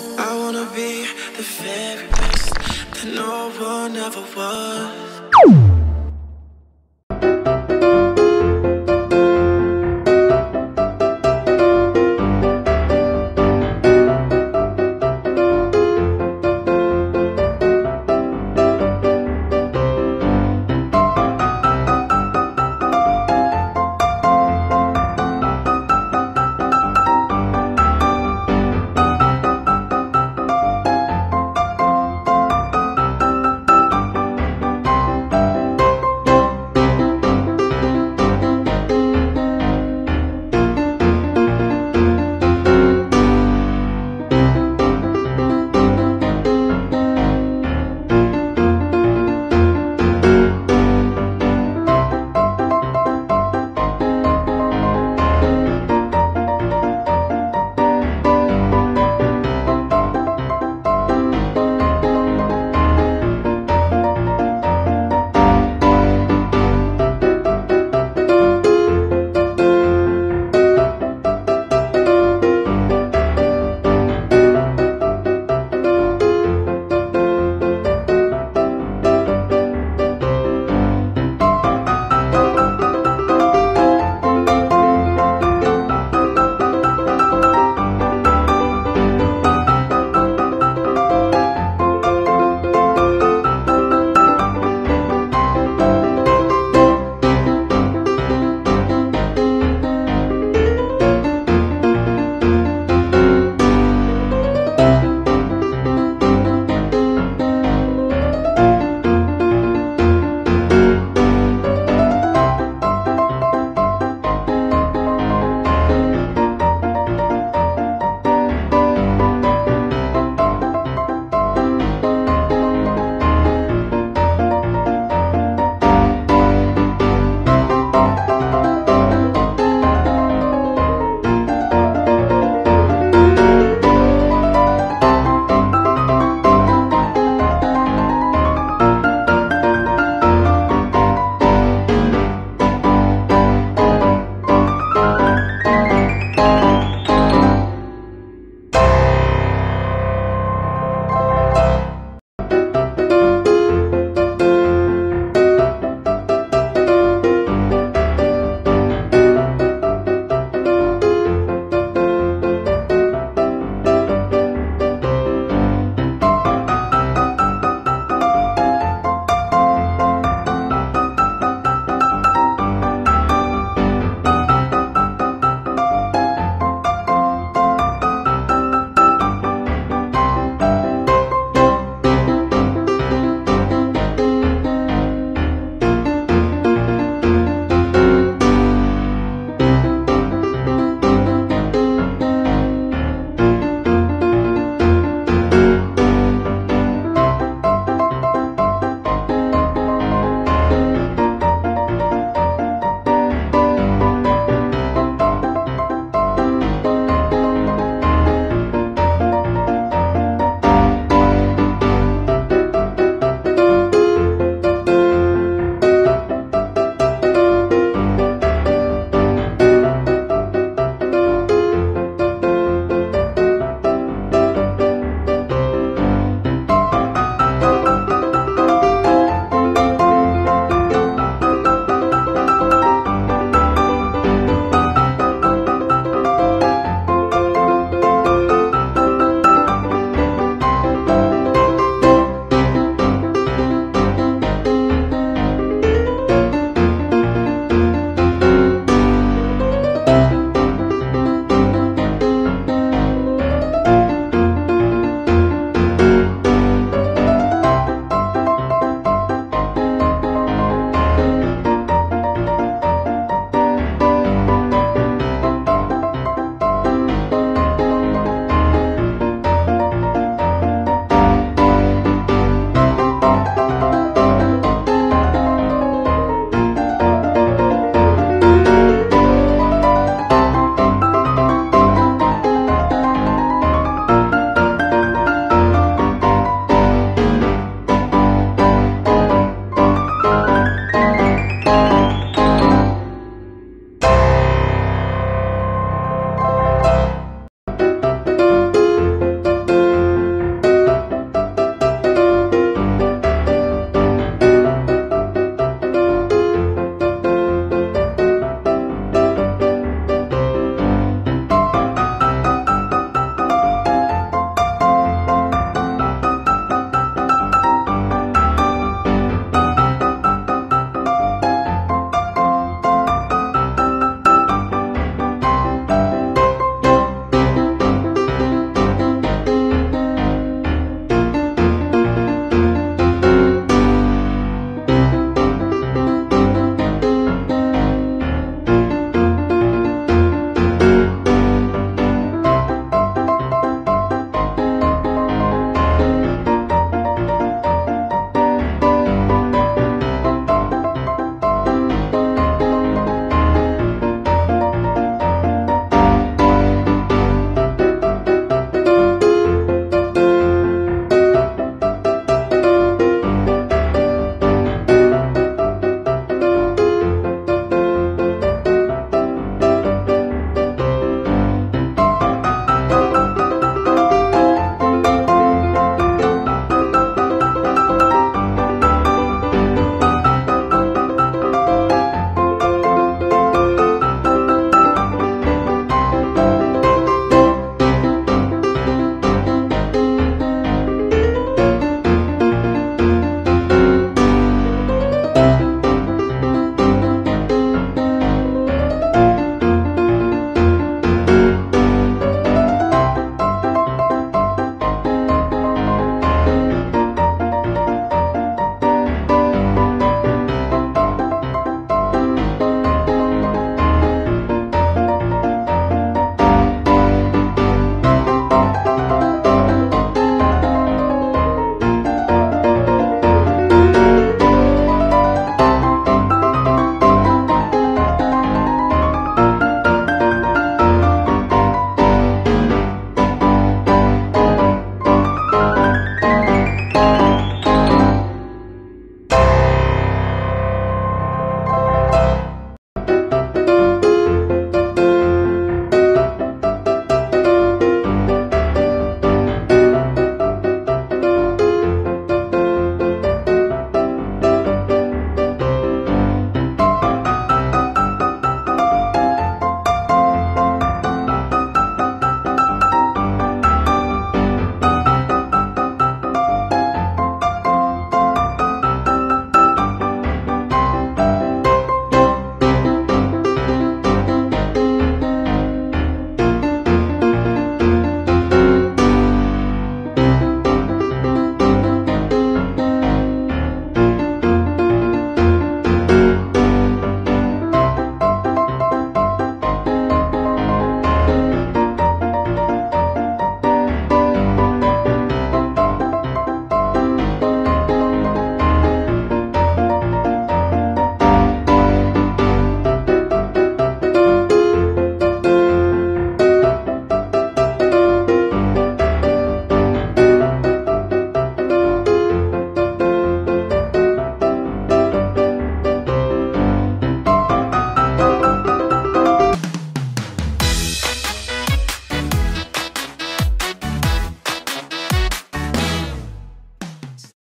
I wanna be the very best that no one ever was.